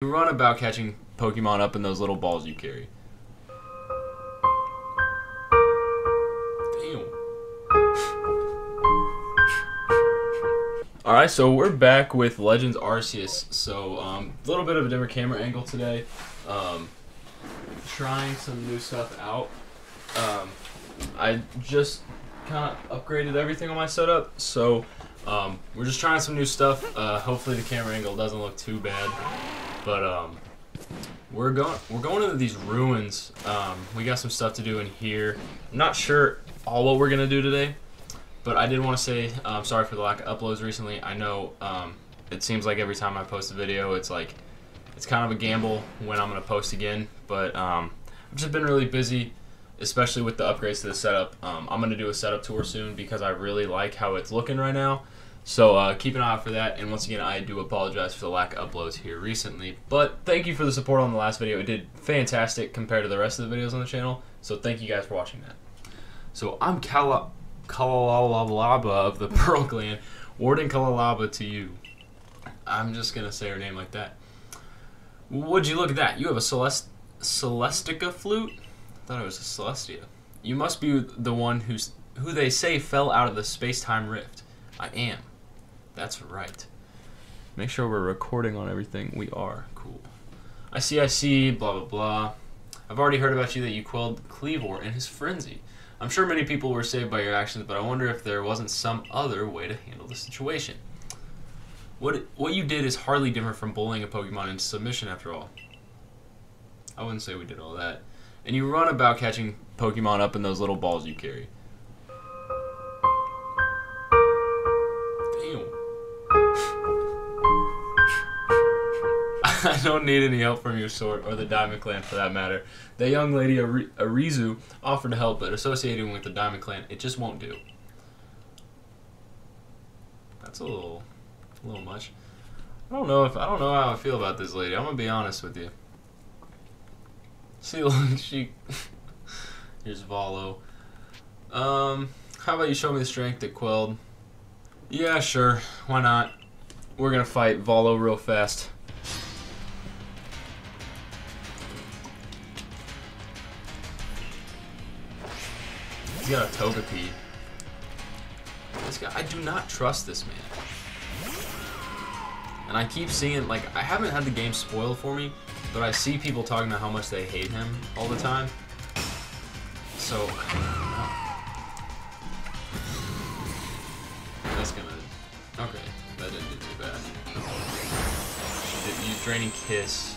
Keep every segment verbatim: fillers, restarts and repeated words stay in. You run about catching Pokemon up in those little balls you carry. Damn. Alright, so we're back with Legends Arceus. So, um, a little bit of a different camera angle today. Um, trying some new stuff out. Um, I just kind of upgraded everything on my setup, so um, we're just trying some new stuff. Uh, hopefully the camera angle doesn't look too bad. But um, we're going we're going into these ruins. Um, we got some stuff to do in here. I'm not sure all what we're gonna do today, but I did want to say I'm um, sorry for the lack of uploads recently. I know um, it seems like every time I post a video, it's like it's kind of a gamble when I'm gonna post again. But um, I've just been really busy, especially with the upgrades to the setup. Um, I'm gonna do a setup tour soon because I really like how it's looking right now. So uh, keep an eye out for that, and once again, I do apologize for the lack of uploads here recently, but thank you for the support on the last video. It did fantastic compared to the rest of the videos on the channel, so thank you guys for watching that. So I'm Kalalaba of the Pearl Clan, Warden Kalalaba to you. I'm just going to say her name like that. Would you look at that? You have a Celest Celestica flute? I thought it was a Celestia. You must be the one who's, who they say fell out of the space-time rift. I am. That's right. Make sure we're recording on everything. We are. Cool. I see, I see, blah, blah, blah. I've already heard about you that you quelled Cleavor in his frenzy. I'm sure many people were saved by your actions, but I wonder if there wasn't some other way to handle the situation. What what you did is hardly different from bullying a Pokemon into submission, after all. I wouldn't say we did all that. And you run about catching Pokemon up in those little balls you carry. I don't need any help from your sort, or the Diamond Clan for that matter. That young lady, Ari Arizu, offered to help, but associating with the Diamond Clan, it just won't do. That's a little, a little much. I don't know if I don't know how I feel about this lady. I'm gonna be honest with you. See, look, she. Here's Volo. Um, how about you show me the strength that quelled? Yeah, sure. Why not? We're gonna fight Volo real fast. He's got a Togepi. This guy, I do not trust this man. And I keep seeing, like, I haven't had the game spoiled for me, but I see people talking about how much they hate him all the time. So, I don't know. That's gonna, okay, that didn't do too bad. She did use Draining Kiss,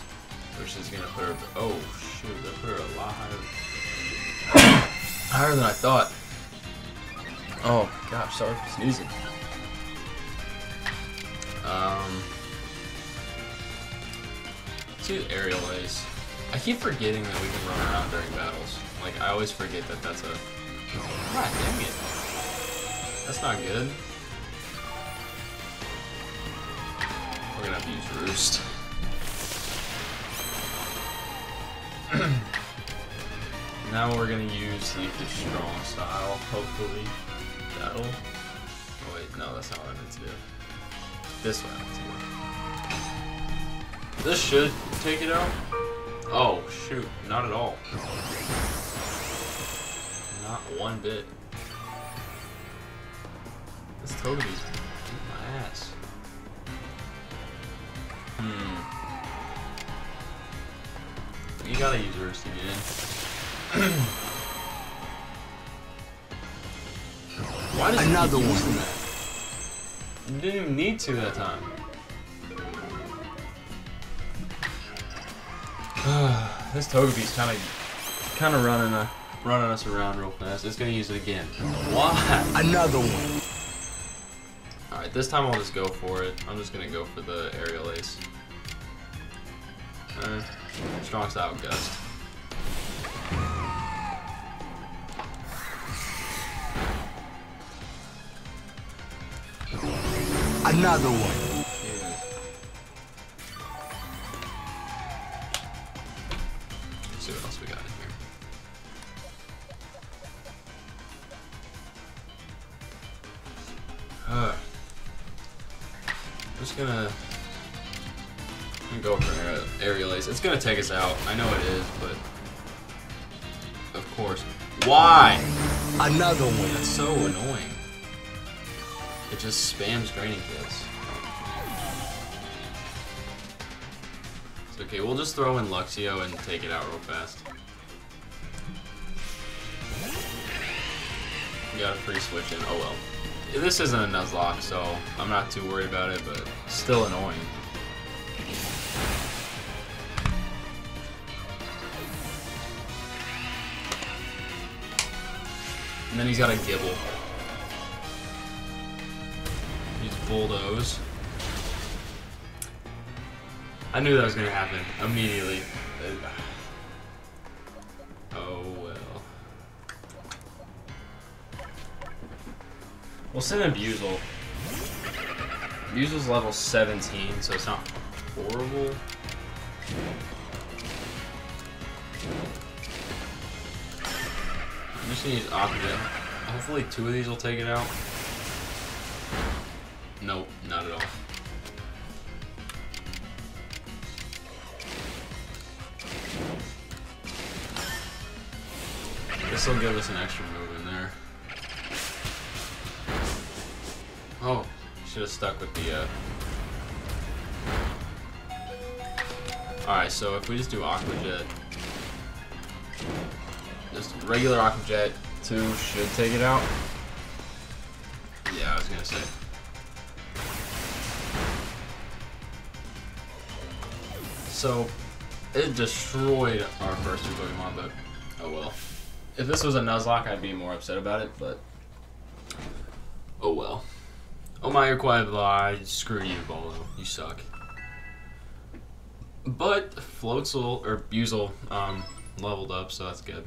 which is gonna put her, oh shoot, that put her a lot higher. Higher than I thought. Oh gosh, sorry for sneezing. Um, let's use Aerial Ace. I keep forgetting that we can run around during battles. Like, I always forget that that's a... God dang it. That's not good. We're gonna have to use Roost. Now we're going to use the strong style, hopefully. That'll... Oh wait, no, that's not what I meant to do. This one I meant to do. This should take it out. Oh, shoot. Not at all. Not one bit. This Togepi's beating my ass. Hmm. You gotta use Roost again. Why does another he keep using one? That? You didn't even need to that time. This Togepi's kind of, kind of running, uh, running us around real fast. It's gonna use it again. Why? Another one. All right, this time I'll just go for it. I'm just gonna go for the Aerial Ace. All right, strong style Gust. Another one. Yeah. Let's see what else we got in here. Uh, I'm just gonna I'm going for Aerial Ace. It's going to take us out. I know it is, but of course. Why? Another one. That's so annoying. It just spams Draining Kiss. It's okay, we'll just throw in Luxio and take it out real fast. We got a free switch in. Oh well. This isn't a Nuzlocke, so I'm not too worried about it, but still annoying. And then he's got a Gible. He's Bulldoze. I knew that was going to happen immediately. Oh well. We'll send in Buizel. Buizel's level seventeen, so it's not horrible. I'm just gonna use Aqua Jet. Hopefully two of these will take it out. Nope, not at all. This will give us an extra move in there. Oh, should have stuck with the uh... Alright, so if we just do Aqua Jet, just regular Aqua Jet two should take it out. Yeah, I was gonna say. So, it destroyed our first two Pokemon, but oh well. If this was a Nuzlocke, I'd be more upset about it, but oh well. Oh my, you're quite obliged. Screw you, Volo. You suck. But Floatzel, or Buizel, um, leveled up, so that's good.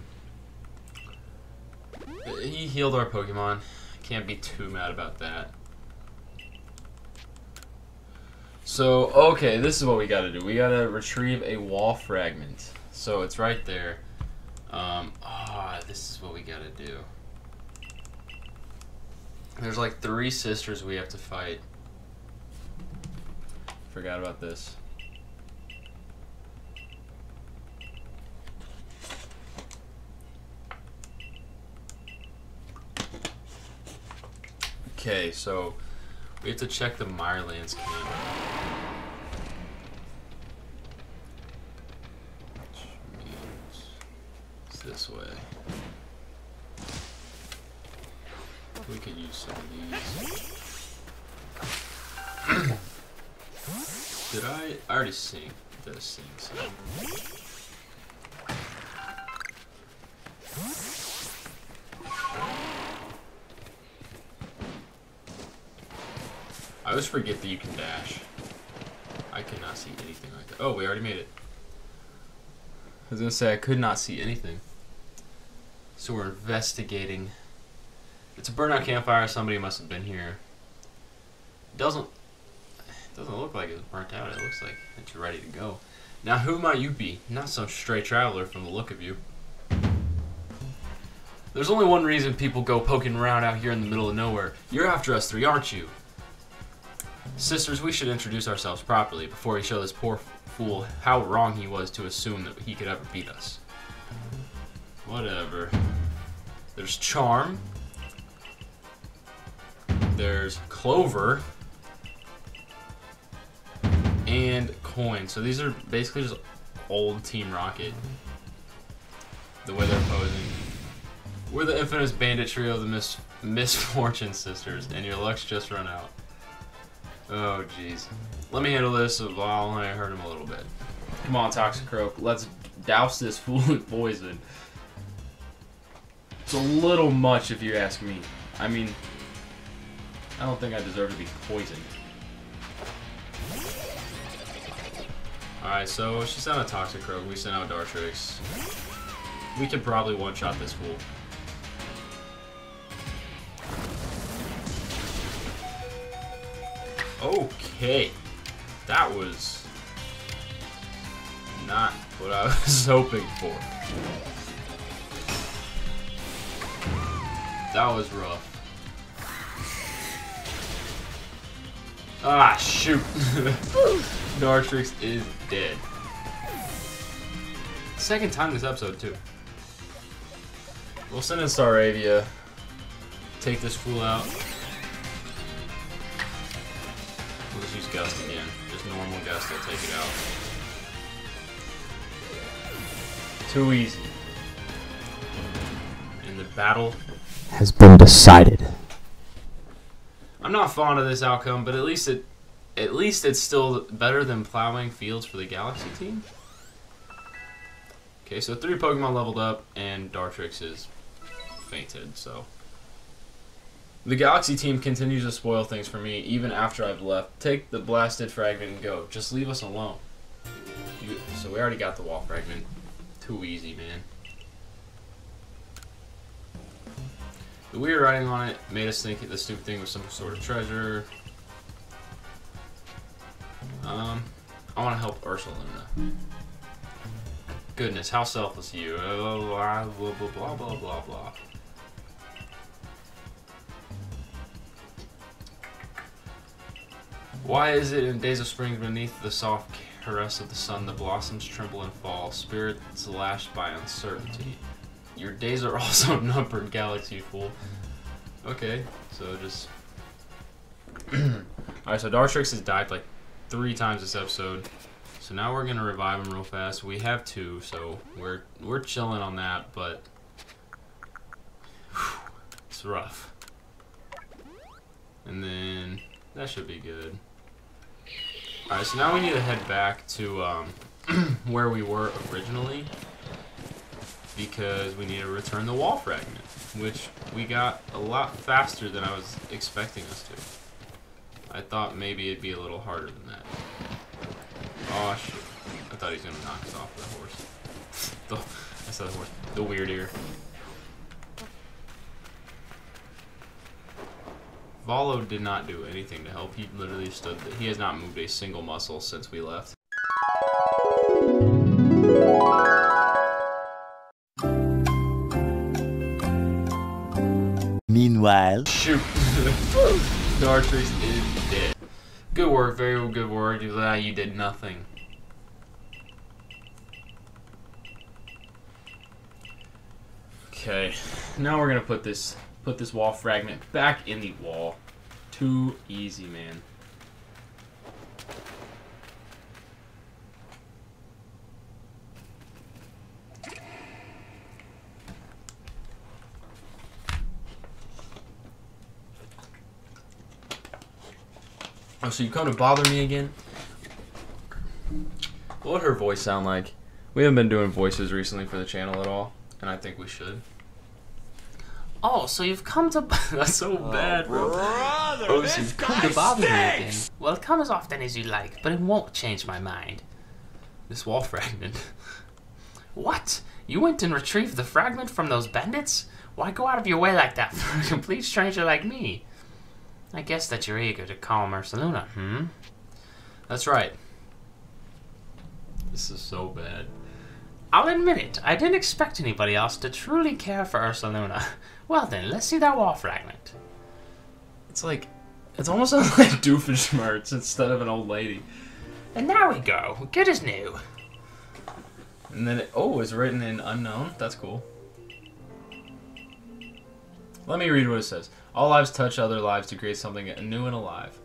He healed our Pokemon. Can't be too mad about that. So, okay, this is what we gotta do. We gotta retrieve a wall fragment. So it's right there. Um, ah, oh, this is what we gotta do. There's like three sisters we have to fight. Forgot about this. Okay, so we have to check the Mirelands Camp. This way. We could use some of these. Did I? I already seen this thing. So. I always forget that you can dash. I cannot see anything like that. Oh, we already made it. I was gonna say I could not see anything. So we're investigating. It's a burnout campfire. Somebody must have been here. It doesn't it doesn't look like it was burnt out. It looks like it's ready to go. Now who might you be? Not some stray traveler from the look of you. There's only one reason people go poking around out here in the middle of nowhere. You're after us three, aren't you? Sisters, we should introduce ourselves properly before we show this poor fool how wrong he was to assume that he could ever beat us. Whatever. There's charm. There's clover. And coin. So these are basically just old Team Rocket. The way they're posing. We're the infamous Bandit Trio of the Mis Misfortune Sisters, and your luck's just run out. Oh jeez. Let me handle this while I hurt him a little bit. Come on, Toxicroak. Let's douse this fool with poison. It's a little much if you ask me. I mean, I don't think I deserve to be poisoned. Alright, so she sent out Toxicroak. We sent out Dartrix. We could probably one-shot this fool. Okay. That was not what I was hoping for. That was rough. Ah, shoot. Dartrix is dead. Second time this episode, too. We'll send in Staravia. Take this fool out. We'll just use Gust again. Just normal Gust, I'll take it out. Too easy. And the battle has been decided. I'm not fond of this outcome, but at least it at least it's still better than plowing fields for the Galaxy team. Okay, so three Pokemon leveled up and Dartrix is fainted, so. The Galaxy team continues to spoil things for me even after I've left. Take the blasted fragment and go. Just leave us alone. You, so we already got the wall fragment. Too easy, man. The weird writing on it made us think that the stupid thing was some sort of treasure. Um, I want to help Ursaluna. Goodness, how selfless are you. Blah, blah, blah, blah, blah, blah, blah, blah. Why is it in days of spring beneath the soft caress of the sun, the blossoms tremble and fall, spirits lashed by uncertainty? Your days are also numbered, Galaxy fool. Okay, so just... Alright, so Dartrix has died like three times this episode. So now we're going to revive him real fast. We have two, so we're we're chilling on that, but... Whew, it's rough. And then... That should be good. Alright, so now we need to head back to um, where we were originally, because we need to return the wall fragment, which we got a lot faster than I was expecting us to. I thought maybe it'd be a little harder than that. Oh, shoot. I thought he was going to knock us off the horse. the, I said the horse. The weird ear. Volo did not do anything to help. He literally stood there. He has not moved a single muscle since we left. Meanwhile... Shoot! Dartrix is dead. Good work, very good work. Ah, you did nothing. Okay, now we're gonna put this... Put this wall fragment back in the wall. Too easy, man. Oh, so you come to bother me again? What would her voice sound like? We haven't been doing voices recently for the channel at all, and I think we should. Oh, so you've come to... That's so oh, bad, bro. Brother, oh, so you've come to bother me again. Well, come as often as you like, but it won't change my mind. This wall fragment. What? You went and retrieved the fragment from those bandits? Why go out of your way like that for a complete stranger like me? I guess that you're eager to calm Ursaluna, hmm? That's right. This is so bad. I'll admit it, I didn't expect anybody else to truly care for Ursaluna. Well then, let's see that wall fragment. It's like, it's almost like Doofenshmirtz instead of an old lady. And there we go, good as new. And then, it, oh, it's written in unknown, that's cool. Let me read what it says. All lives touch other lives to create something new and alive.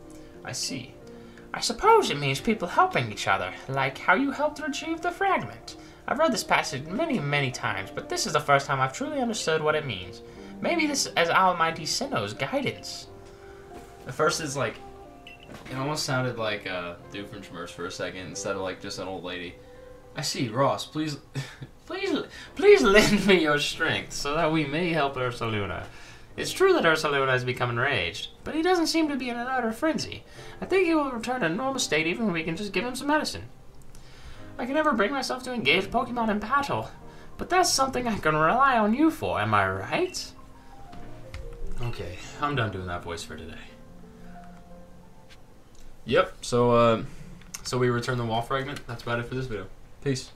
I see. I suppose it means people helping each other, like how you helped retrieve the fragment. I've read this passage many, many times, but this is the first time I've truly understood what it means. Maybe this is Almighty Sinnoh's guidance. At first it's like, it almost sounded like uh, Doofenshmirtz for a second instead of like just an old lady. I see, Ross, please, please, please lend me your strength so that we may help Ursaluna. It's true that Ursaluna has become enraged, but he doesn't seem to be in an utter frenzy. I think he will return to normal state even if we can just give him some medicine. I can never bring myself to engage Pokemon in battle, but that's something I can rely on you for, am I right? Okay, I'm done doing that voice for today. Yep, so, uh, so we return the wall fragment. That's about it for this video. Peace.